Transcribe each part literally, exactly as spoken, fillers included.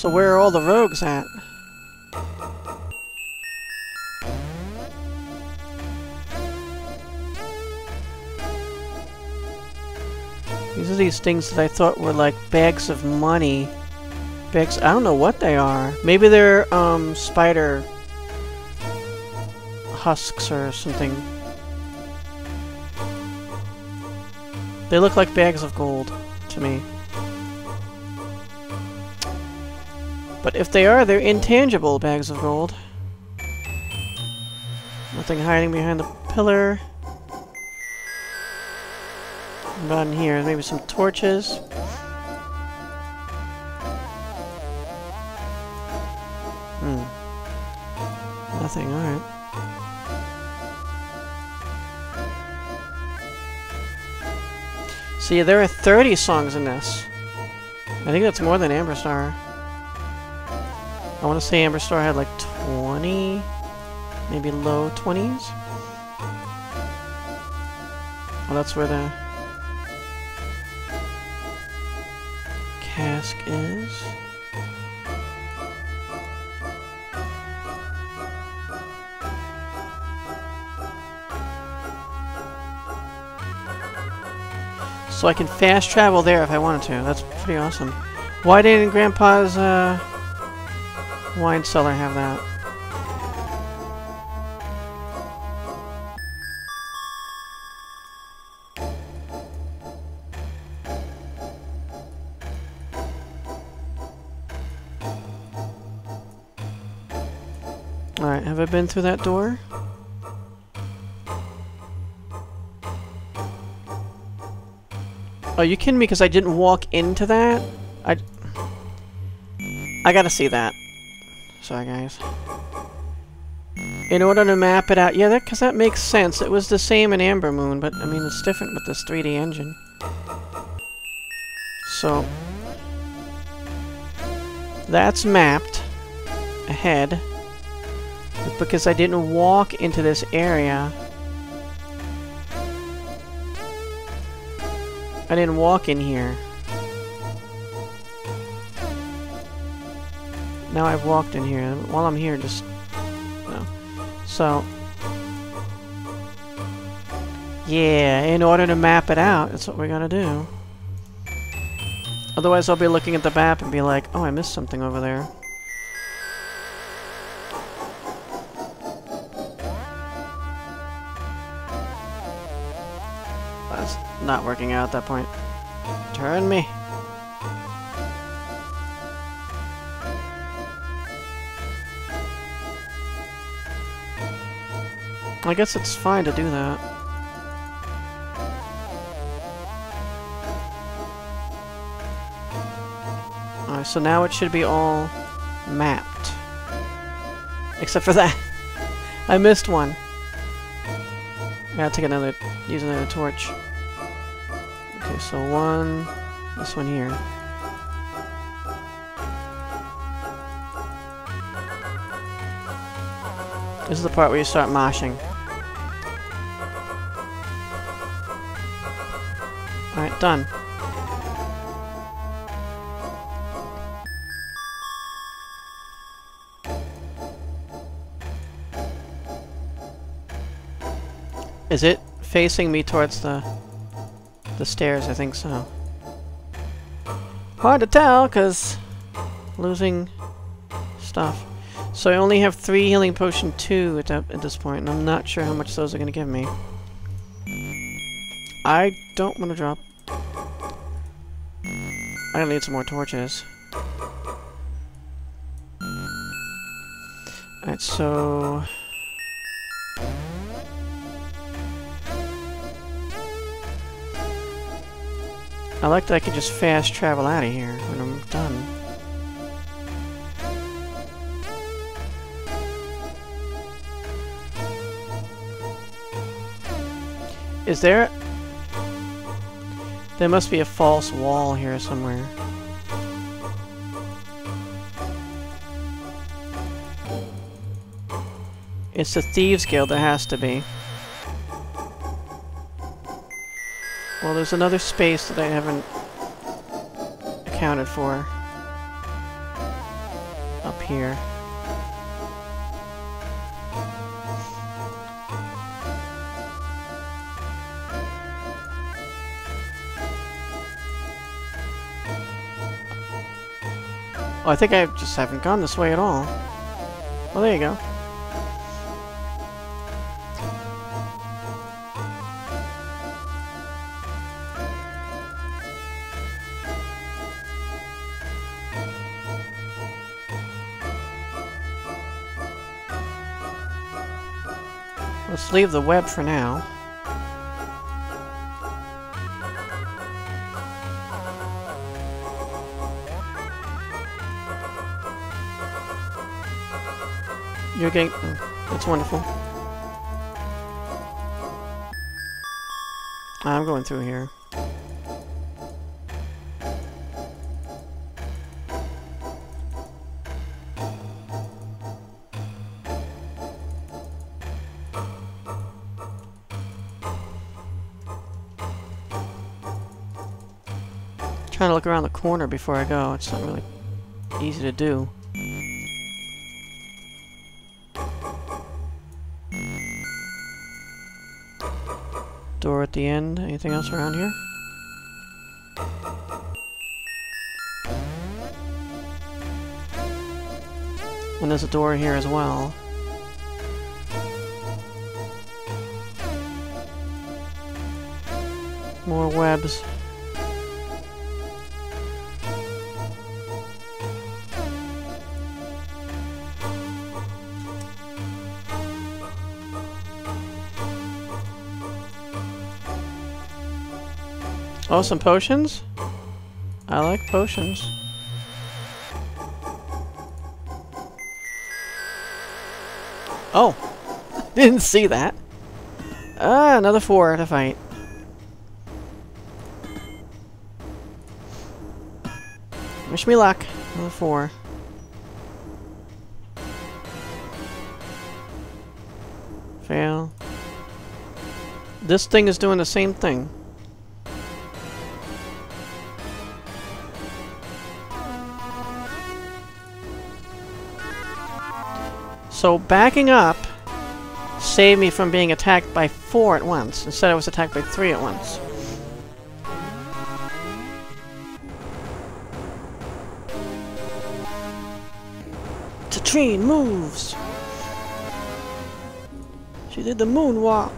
So where are all the rogues at? These are these things that I thought were like bags of money. Bags, I don't know what they are. Maybe they're um, spider husks or something. They look like bags of gold to me. But if they are, they're intangible bags of gold. Nothing hiding behind the pillar. About in here, maybe some torches. Hmm. Nothing, alright. See, there are thirty songs in this. I think that's more than Amber Star. I want to say Amber Star had like twenty, maybe low twenties. Well, that's where the cask is. So I can fast travel there if I wanted to. That's pretty awesome. Why didn't Grandpa's uh, wine cellar have that? Alright, have I been through that door? Are you kidding me? Because I didn't walk into that? I... I gotta see that. Sorry, guys. In order to map it out... Yeah, that, because that makes sense. It was the same in Ambermoon, but, I mean, it's different with this three D engine. So... that's mapped ahead. But because I didn't walk into this area... I didn't walk in here. Now I've walked in here. While I'm here, just... no. So... yeah, in order to map it out, that's what we're gonna do. Otherwise I'll be looking at the map and be like, oh, I missed something over there. Not working out at that point. Turn me. I guess it's fine to do that. Alright, so now it should be all mapped. Except for that. I missed one. I gotta take another, use another torch. Okay, so one, this one here. This is the part where you start moshing. Alright, done. Is it facing me towards the... the stairs? I think so. Hard to tell, because losing stuff. So I only have three healing potion two at, at this point, and I'm not sure how much those are going to give me. I don't want to drop. I'm going to need some more torches. Alright, so... I like that I could just fast travel out of here when I'm done. Is there... there must be a false wall here somewhere. It's the Thieves Guild, that has to be. Well, there's another space that I haven't accounted for. up here. Oh, I think I just haven't gone this way at all. Well, there you go. Let's leave the web for now. You're getting... Oh, that's wonderful. I'm going through here. Trying to look around the corner before I go. It's not really easy to do. Door at the end. Anything else around here? And there's a door here as well. More webs. Oh, some potions? I like potions. Oh! Didn't see that! Ah, another four to fight. Wish me luck. Another four. Fail. This thing is doing the same thing. So backing up saved me from being attacked by four at once. Instead I was attacked by three at once. Tatrine moves! She did the moonwalk!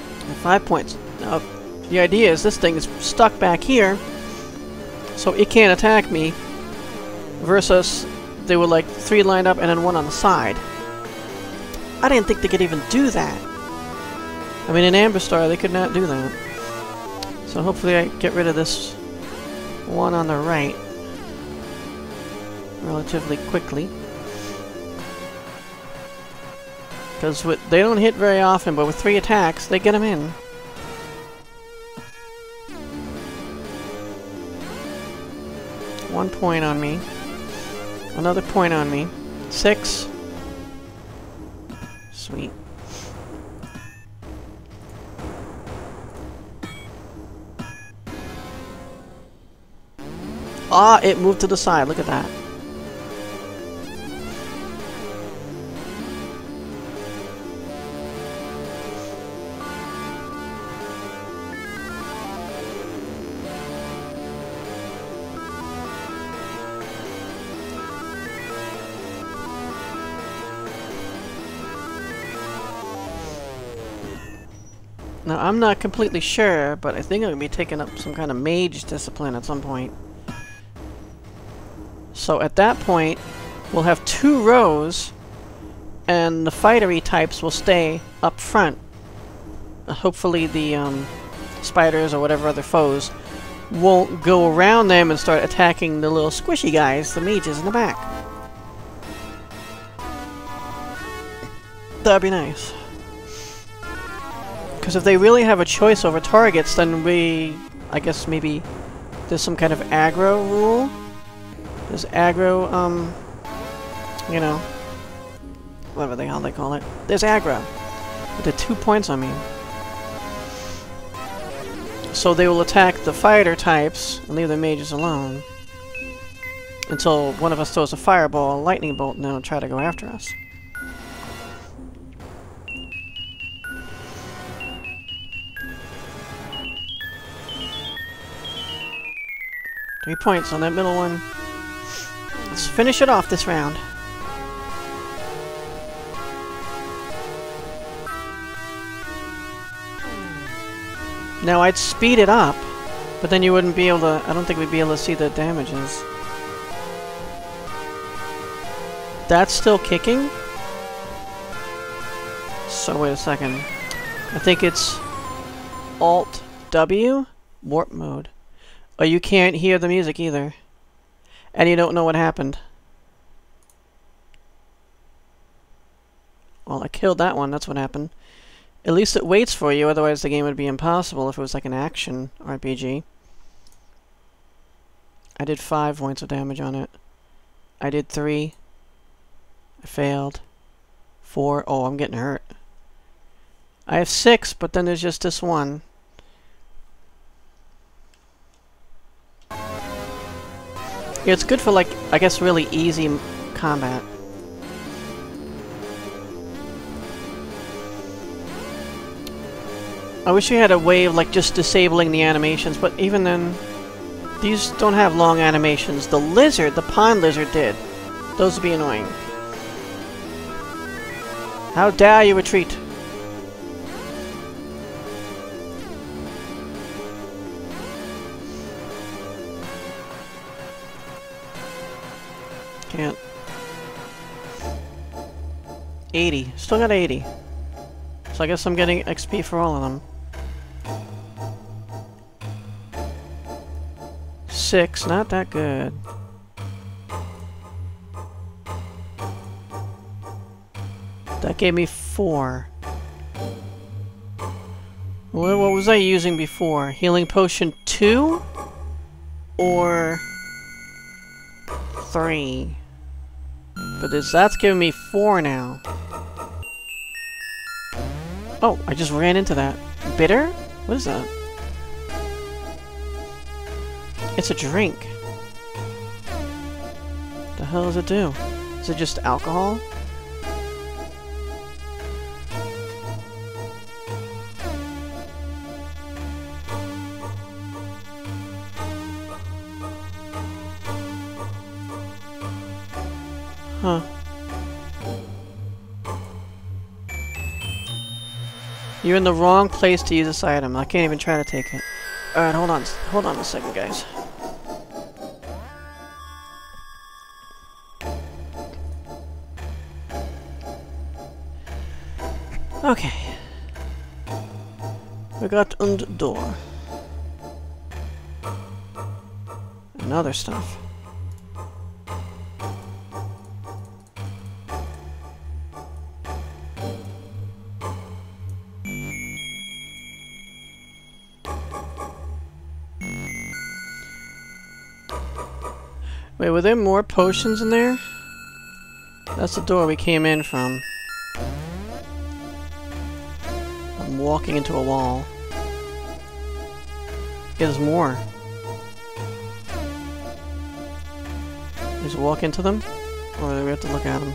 And five points. Now, the idea is this thing is stuck back here, so it can't attack me, versus they were like three lined up and then one on the side. I didn't think they could even do that. I mean, in Amber Star, they could not do that. So hopefully I get rid of this one on the right relatively quickly. Because they don't hit very often, but with three attacks, they get them in. One point on me. Another point on me. Six. Sweet. Ah, it moved to the side. Look at that. Now, I'm not completely sure, but I think I'm going to be taking up some kind of mage discipline at some point. So at that point, we'll have two rows, and the fightery types will stay up front. Uh, hopefully the um, spiders or whatever other foes won't go around them and start attacking the little squishy guys, the mages in the back. That'd be nice. Because if they really have a choice over targets, then we... I guess maybe there's some kind of aggro rule? There's aggro, um... you know... whatever the hell they call it. There's aggro! But they're two points on me. So they will attack the fighter types and leave the mages alone. Until one of us throws a fireball, a lightning bolt, and they'll try to go after us. Three points on that middle one. Let's finish it off this round. Now I'd speed it up, but then you wouldn't be able to... I don't think we'd be able to see the damages. That's still kicking? So wait a second. I think it's Alt W? Warp mode. Oh, you can't hear the music either. And you don't know what happened. Well, I killed that one, that's what happened. At least it waits for you, otherwise the game would be impossible if it was like an action R P G. I did five points of damage on it. I did three. I failed. Four. Oh, I'm getting hurt. I have six, but then there's just this one. Yeah, it's good for, like, I guess really easy combat. I wish we had a way of, like, just disabling the animations, but even then, these don't have long animations. The lizard, the pond lizard did. Those would be annoying. How dare you retreat? Can't. eighty. Still got eighty. So I guess I'm getting X P for all of them. Six, not that good. That gave me four. Well, what was I using before? Healing potion two? Or... three? But this, that's giving me four now. Oh, I just ran into that. Bitter? What is that? It's a drink. What the hell does it do? Is it just alcohol? Huh. You're in the wrong place to use this item. I can't even try to take it. Alright, hold on. Hold on a second, guys. Okay. We got und door. And other stuff. Wait, were there more potions in there? That's the door we came in from. I'm walking into a wall. Yeah, there's more. Just walk into them? Or do we have to look at them?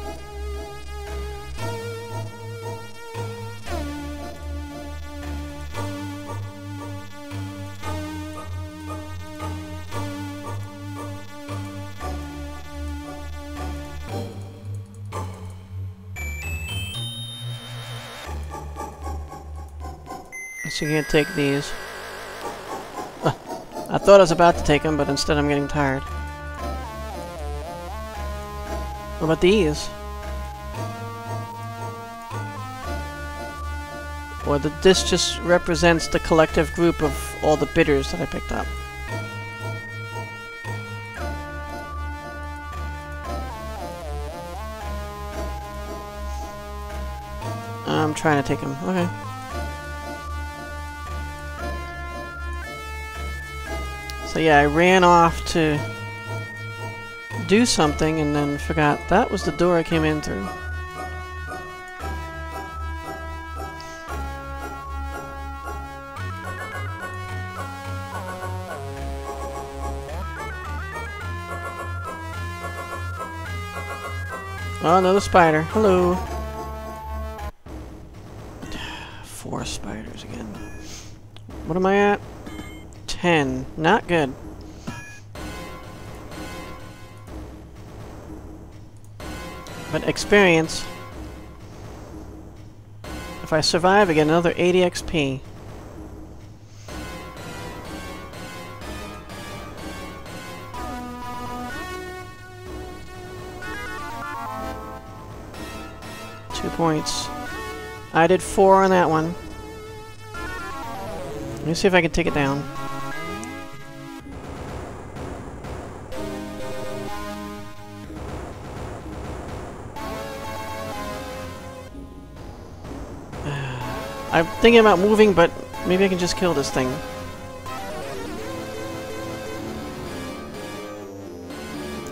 So you can't take these. Uh, I thought I was about to take them, but instead I'm getting tired. What about these? Or the, this just represents the collective group of all the bitters that I picked up. I'm trying to take them. Okay. So yeah, I ran off to do something and then forgot that was the door I came in through. Oh, another spider. Hello. Four spiders again. What am I at? Ten. Not good. But experience. If I survive, I get another eighty X P. Two points. I did four on that one. Let me see if I can take it down. I'm thinking about moving, but maybe I can just kill this thing.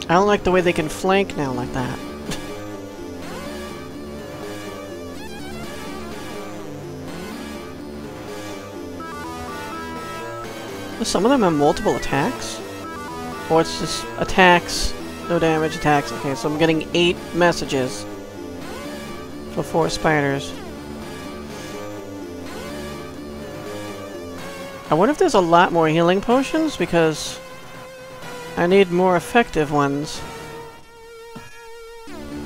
I don't like the way they can flank now like that. Some of them have multiple attacks? Or it's just attacks, no damage, attacks. Okay, so I'm getting eight messages for four spiders. I wonder if there's a lot more healing potions, because I need more effective ones.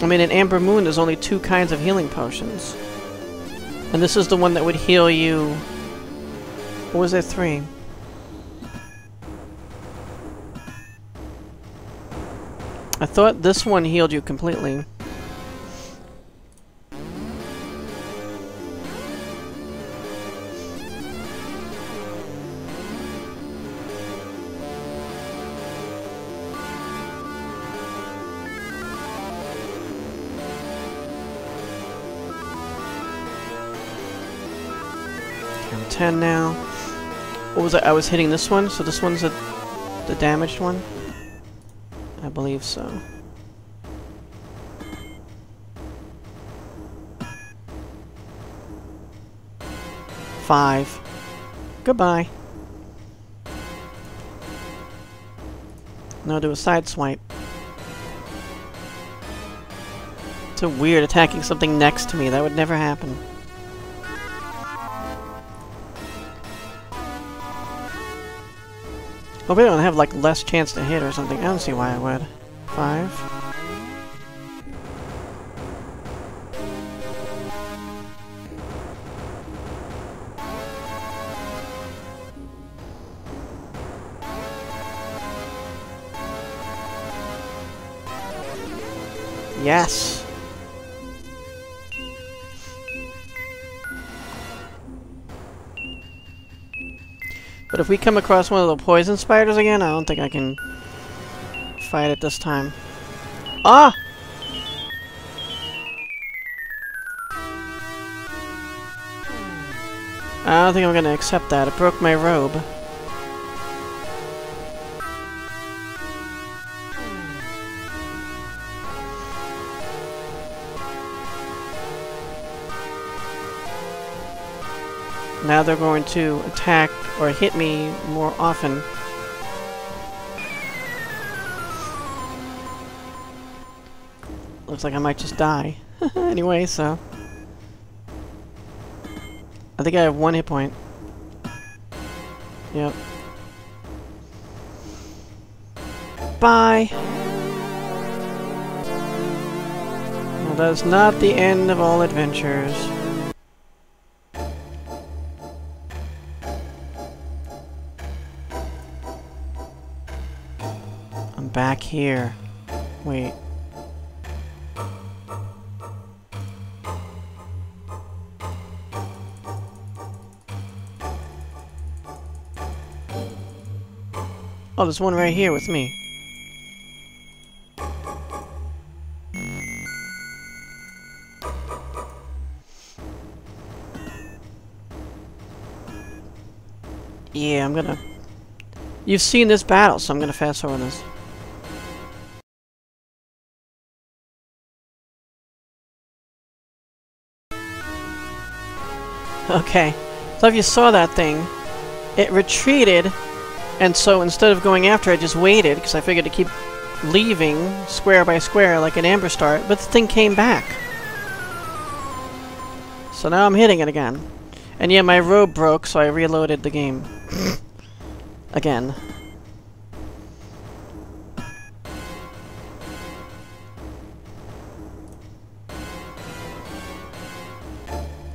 I mean, in Ambermoon there's only two kinds of healing potions. And this is the one that would heal you... What was there, three? I thought this one healed you completely. ten now. What was I? I was hitting this one, so this one's a, the damaged one? I believe so. Five. Goodbye. Now do a side swipe. It's a weird attacking something next to me. That would never happen. Well, we don't have, like, less chance to hit or something. I don't see why I would. Five. Yes! But if we come across one of the poison spiders again, I don't think I can fight it this time. Ah! I don't think I'm gonna accept that. It broke my robe. Now they're going to attack or hit me more often. Looks like I might just die. Anyway, so... I think I have one hit point. Yep. Bye! Well, that's not the end of all adventures. Back here. Wait. Oh, there's one right here with me. Yeah, I'm gonna... You've seen this battle, so I'm gonna fast forward this. Okay, so if you saw that thing, it retreated, and so instead of going after it, I just waited, because I figured to keep leaving square by square like an Amber Star, but the thing came back. So now I'm hitting it again. And yeah, my robe broke, so I reloaded the game. Again.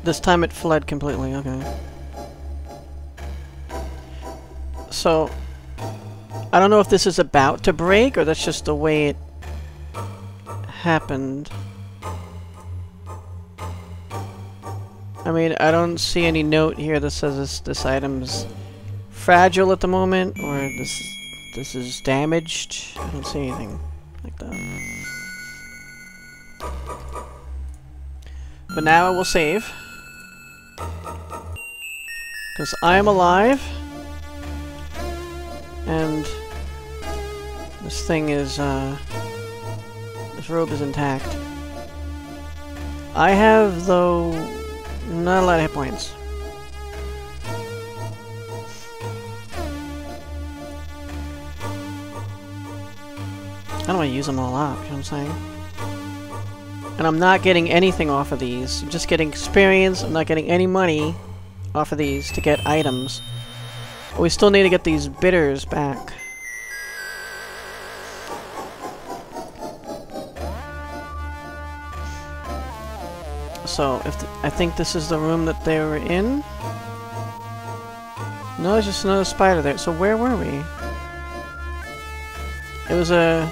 This time it fled completely, okay. So, I don't know if this is about to break, or that's just the way it happened. I mean, I don't see any note here that says this, this item's fragile at the moment, or this, this is damaged. I don't see anything like that. But now I will save. Because I am alive. And this thing is, uh... this robe is intact. I have, though, not a lot of hit points. I don't want to use them all up, you know what I'm saying? And I'm not getting anything off of these. I'm just getting experience. I'm not getting any money off of these to get items. We still need to get these bitters back. So, if th I think this is the room that they were in. No, there's just another spider there. So where were we? It was a...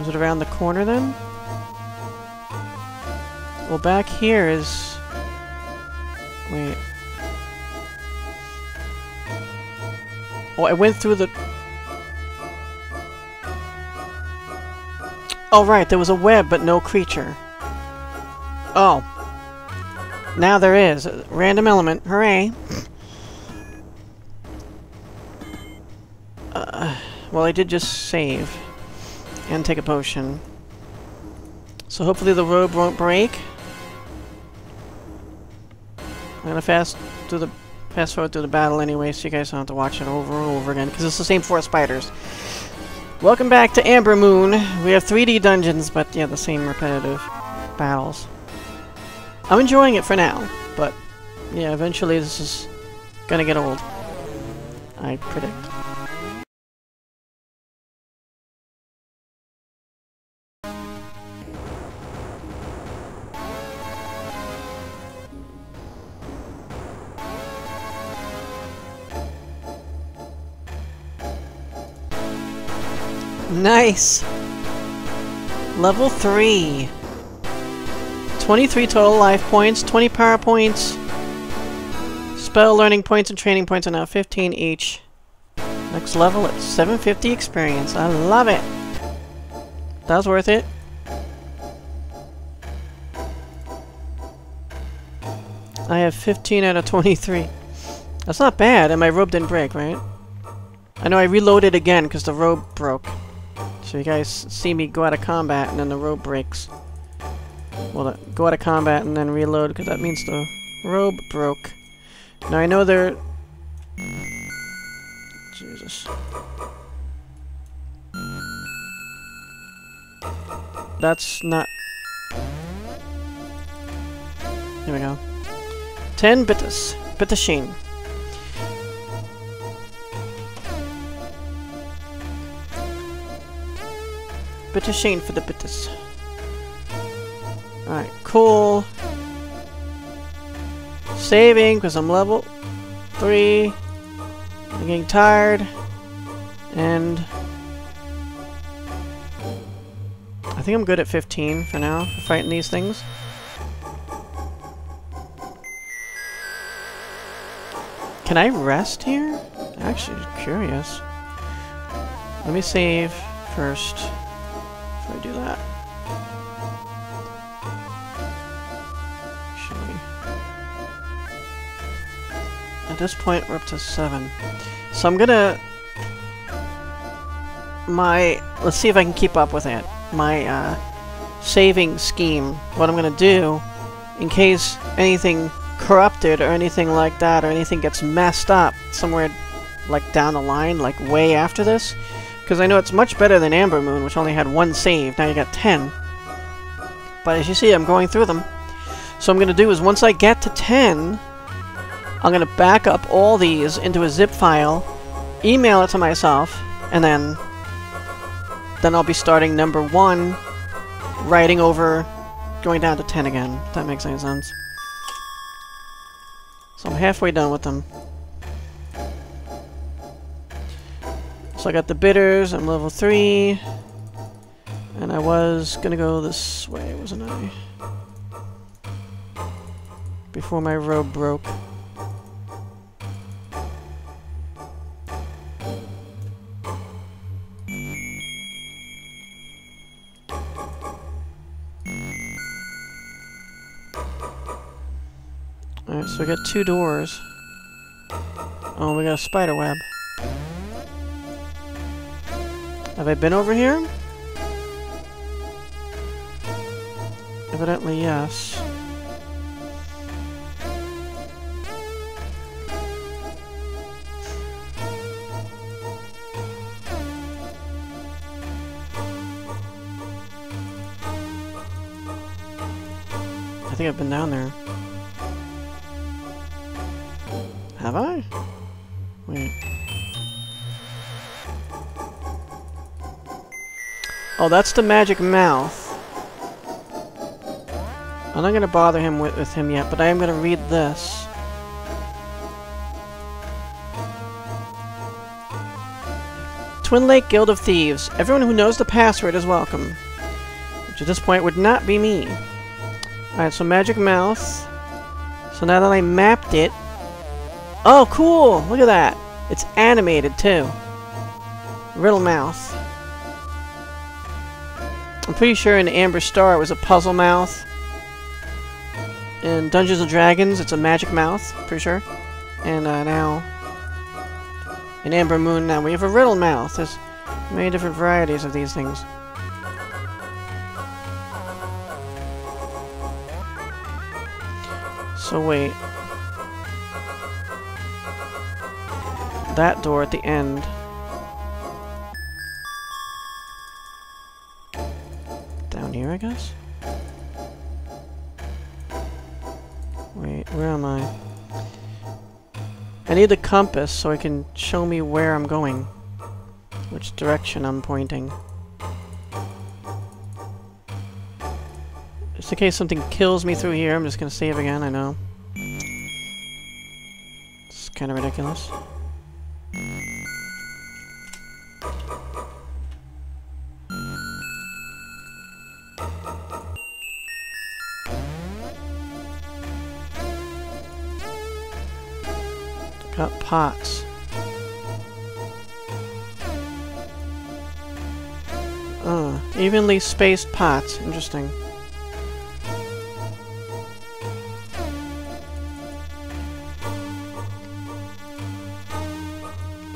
Was it around the corner then? Well, back here is... Wait. Oh, I went through the... Oh, right, there was a web, but no creature. Oh. Now there is. A random element. Hooray. Uh, well, I did just save. And take a potion. So hopefully the robe won't break. I'm gonna fast through the fast forward through the battle anyway, so you guys don't have to watch it over and over again, because it's the same four spiders. Welcome back to Ambermoon. We have three D dungeons, but yeah, the same repetitive battles. I'm enjoying it for now, but yeah, eventually this is gonna get old, I predict. Nice! Level three! twenty-three total life points, twenty power points, spell learning points, and training points are now fifteen each. Next level at seven fifty experience. I love it! That was worth it. I have fifteen out of twenty-three. That's not bad, and my robe didn't break, right? I know I reloaded again because the robe broke. So you guys see me go out of combat and then the robe breaks. Well, the, go out of combat and then reload because that means the robe broke. Now I know they're... Jesus. That's not... There we go. ten bitters. Bittersheen. Bittersheen for the bitters. Alright, cool. Saving, because I'm level three. I'm getting tired. And... I think I'm good at fifteen for now, for fighting these things. Can I rest here? Actually, curious. Let me save first. I do that. Actually. At this point, we're up to seven. So I'm gonna... My... Let's see if I can keep up with it. My, uh... saving scheme. What I'm gonna do, in case anything corrupted or anything like that, or anything gets messed up somewhere like down the line, like way after this. Because I know it's much better than Ambermoon, which only had one save. Now you got ten. But as you see, I'm going through them. So I'm going to do is once I get to ten, I'm going to back up all these into a zip file, email it to myself, and then then I'll be starting number one, writing over, going down to ten again, if that makes any sense. So I'm halfway done with them. So I got the bitters, I'm level three, and I was gonna go this way, wasn't I? Before my robe broke. Alright, so we got two doors. Oh, we got a spider web. Have I been over here? Evidently, yes. I think I've been down there. Have I? Wait. Oh, that's the Magic Mouth. I'm not going to bother him with, with him yet, but I am going to read this. Twin Lake Guild of Thieves. Everyone who knows the password is welcome. Which at this point would not be me. Alright, so Magic Mouth. So now that I mapped it... Oh, cool! Look at that! It's animated, too. Riddle Mouth. I'm pretty sure in Amber Star it was a Puzzle Mouth. In Dungeons and Dragons, it's a Magic Mouth, pretty sure. And uh, now, in Ambermoon, now we have a Riddle Mouth. There's many different varieties of these things. So wait, that door at the end. Down here, I guess? Wait, where am I? I need the compass so it can show me where I'm going. Which direction I'm pointing. Just in case something kills me through here, I'm just gonna save again, I know. It's kinda ridiculous. Got pots. Uh, evenly spaced pots. Interesting.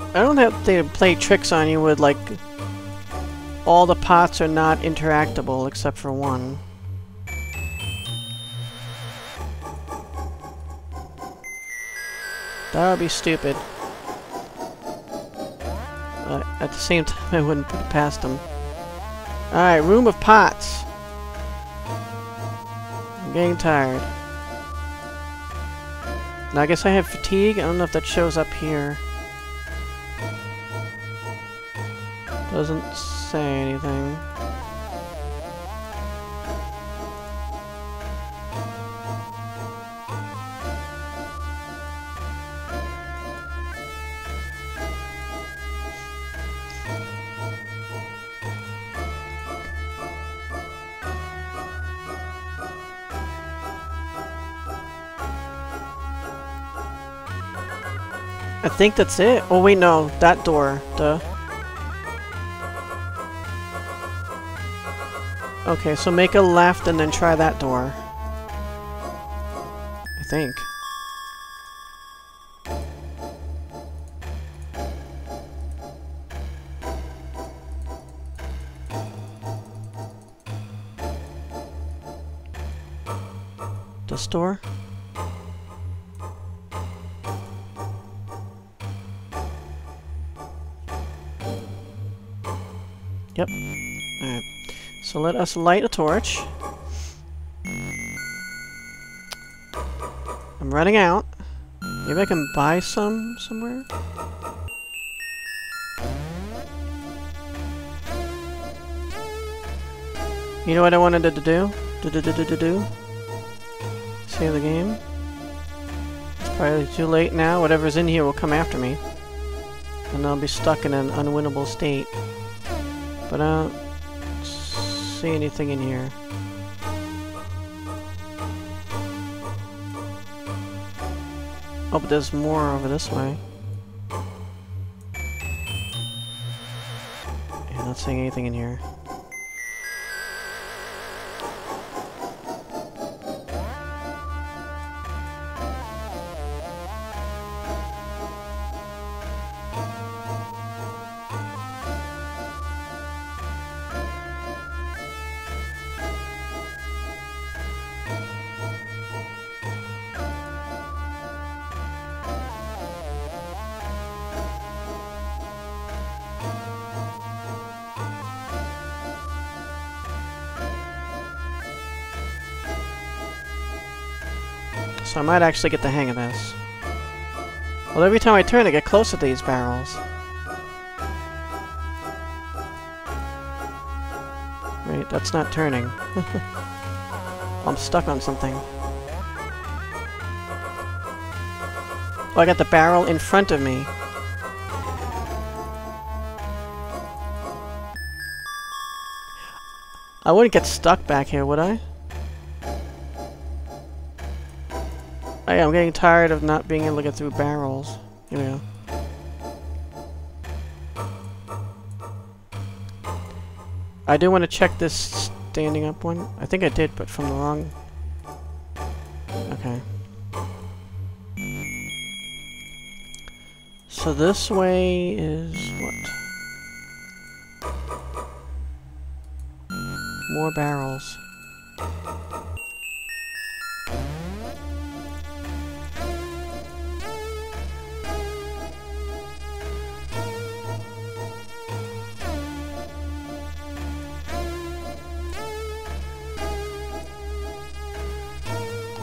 I don't have to play tricks on you with, like, all the pots are not interactable except for one. That would be stupid. But at the same time, I wouldn't put it past them. Alright, Room of Pots. I'm getting tired. Now, I guess I have fatigue. I don't know if that shows up here. Doesn't say anything. I think that's it. Oh wait, no, that door. Duh. Okay, so make a left and then try that door. I think. This door? Yep. Alright. So let us light a torch. I'm running out. Maybe I can buy some somewhere? You know what I wanted to do? Do do do do do do. Save the game. It's probably too late now. Whatever's in here will come after me. And I'll be stuck in an unwinnable state. But I don't see anything in here. Oh, but there's more over this way. Yeah, not seeing anything in here. So I might actually get the hang of this. Well, every time I turn, I get closer to these barrels. Right, that's not turning. I'm stuck on something. Oh, I got the barrel in front of me. I wouldn't get stuck back here, would I? I'm getting tired of not being able to get through barrels. Here we go. I do want to check this standing up one. I think I did, but from the wrong... Okay. So this way is what? More barrels.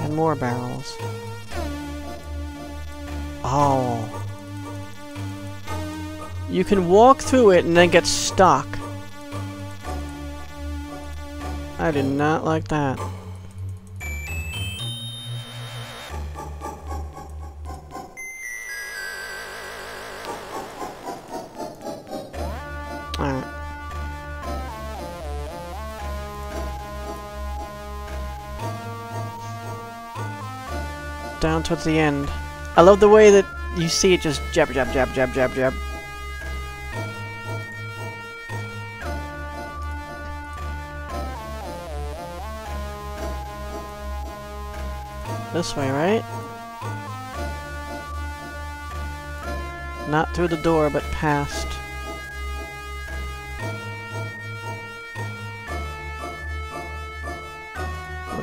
More barrels. Oh. You can walk through it and then get stuck. I did not like that. Down towards the end. I love the way that you see it just jab, jab, jab, jab, jab, jab. This way, right? Not through the door, but past.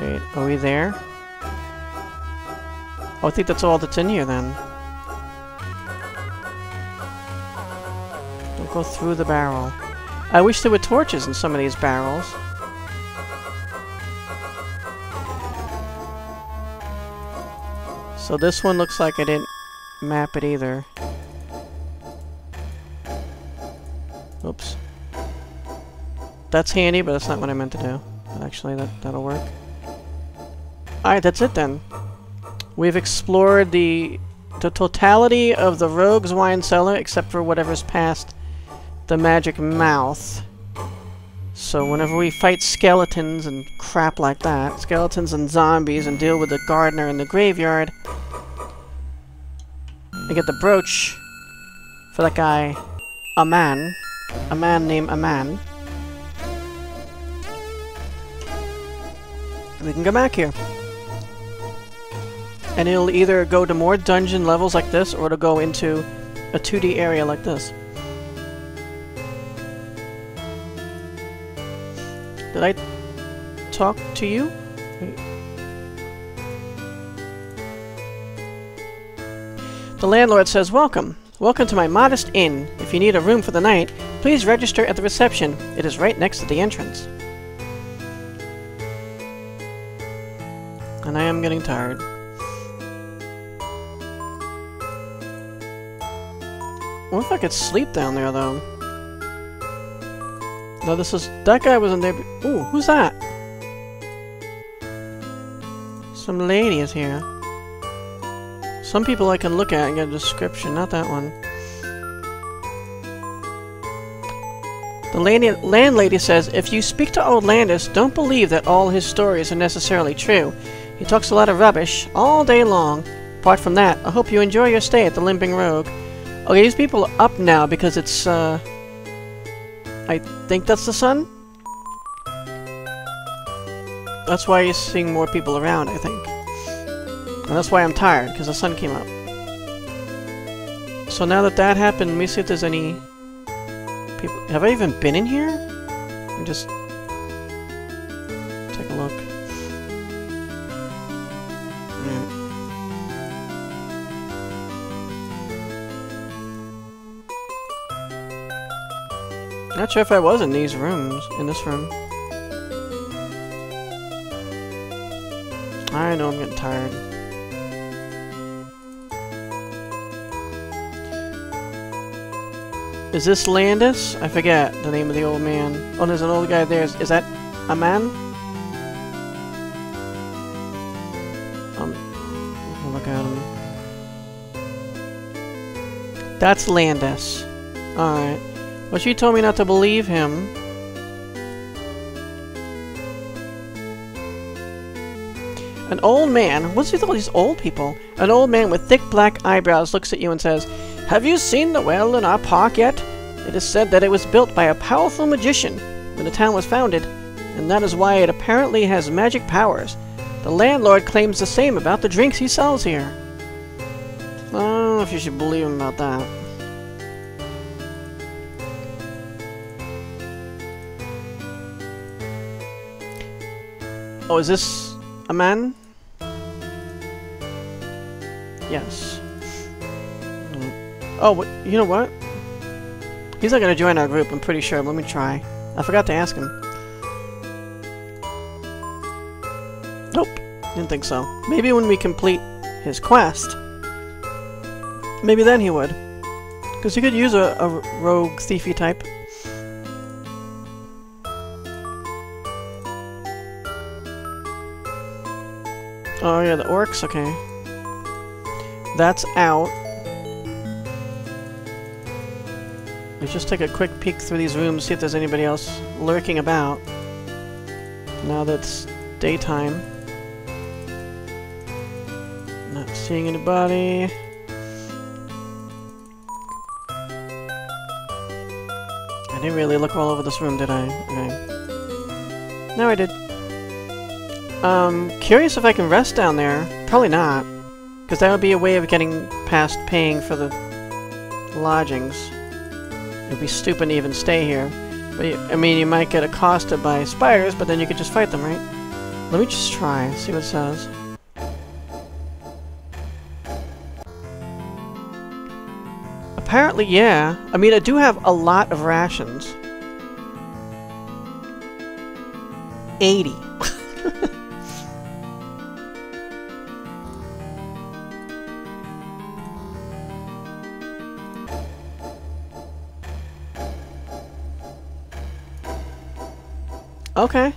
Wait, are we there? Oh, I think that's all that's in here, then. Don't go through the barrel. I wish there were torches in some of these barrels. So this one looks like I didn't map it either. Oops. That's handy, but that's not what I meant to do. But actually, that, that'll work. Alright, that's it, then. We've explored the, the totality of the Rogue's Wine Cellar, except for whatever's past the Magic Mouth. So whenever we fight skeletons and crap like that, skeletons and zombies, and deal with the gardener in the graveyard, I get the brooch for that guy, Aman, a man named Aman. We can go back here. And it'll either go to more dungeon levels like this, or it'll go into a two D area like this. Did I talk to you? Wait. The landlord says, "Welcome. Welcome to my modest inn. If you need a room for the night, please register at the reception. It is right next to the entrance. And I am getting tired. I wonder if I could sleep down there, though. No, this is... That guy was in there... Ooh, who's that? Some lady is here. Some people I can look at and get a description. Not that one. The lady, landlady says, if you speak to old Landis, don't believe that all his stories are necessarily true. He talks a lot of rubbish all day long. Apart from that, I hope you enjoy your stay at the Limping Rogue. Okay, these people are up now because it's, uh... I think that's the sun? That's why you're seeing more people around, I think. And that's why I'm tired, because the sun came up. So now that that happened, let me see if there's any... people. Have I even been in here? Let me just... take a look. Mm. Not sure if I was in these rooms, in this room. I know I'm getting tired. Is this Landis? I forget the name of the old man. Oh, there's an old guy there. Is, is that a man? Um, I'll look at him. That's Landis. Alright. Well, she told me not to believe him. An old man? What's with all these old people? An old man with thick black eyebrows looks at you and says, have you seen the well in our park yet? It is said that it was built by a powerful magician when the town was founded, and that is why it apparently has magic powers. The landlord claims the same about the drinks he sells here. I don't know if you should believe him about that. Oh, is this a man? Yes. Oh, wh you know what? He's not gonna join our group, I'm pretty sure. Let me try. I forgot to ask him. Nope. Didn't think so. Maybe when we complete his quest. Maybe then he would. Because you could use a, a rogue thiefy type. Oh yeah, the orcs? Okay. That's out. Let's just take a quick peek through these rooms, see if there's anybody else lurking about. Now that's daytime. Not seeing anybody. I didn't really look all over this room, did I? Okay. No, I did. Um, curious if I can rest down there. Probably not. Because that would be a way of getting past paying for the lodgings. It would be stupid to even stay here. But, I mean, you might get accosted by spiders, but then you could just fight them, right? Let me just try, see what it says. Apparently, yeah. I mean, I do have a lot of rations. eighty. Okay.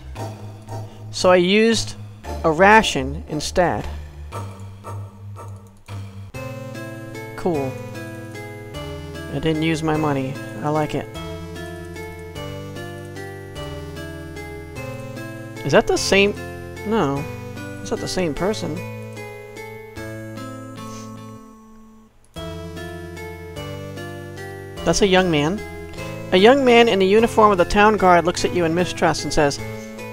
So I used a ration instead. Cool. I didn't use my money. I like it. Is that the same? No. It's not the same person. That's a young man. A young man in the uniform of the town guard looks at you in mistrust and says,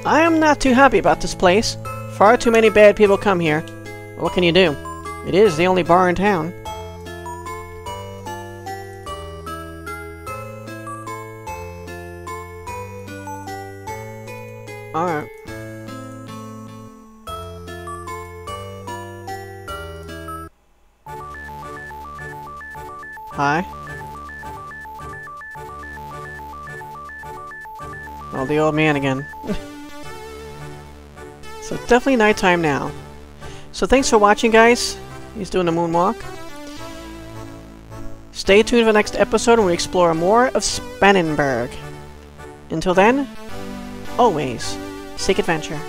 I am not too happy about this place. Far too many bad people come here. What can you do? It is the only bar in town. Alright. Hi. Oh, the old man again. So it's definitely nighttime now. So thanks for watching, guys. He's doing a moonwalk. Stay tuned for the next episode when we explore more of Spannenberg. Until then, always seek adventure.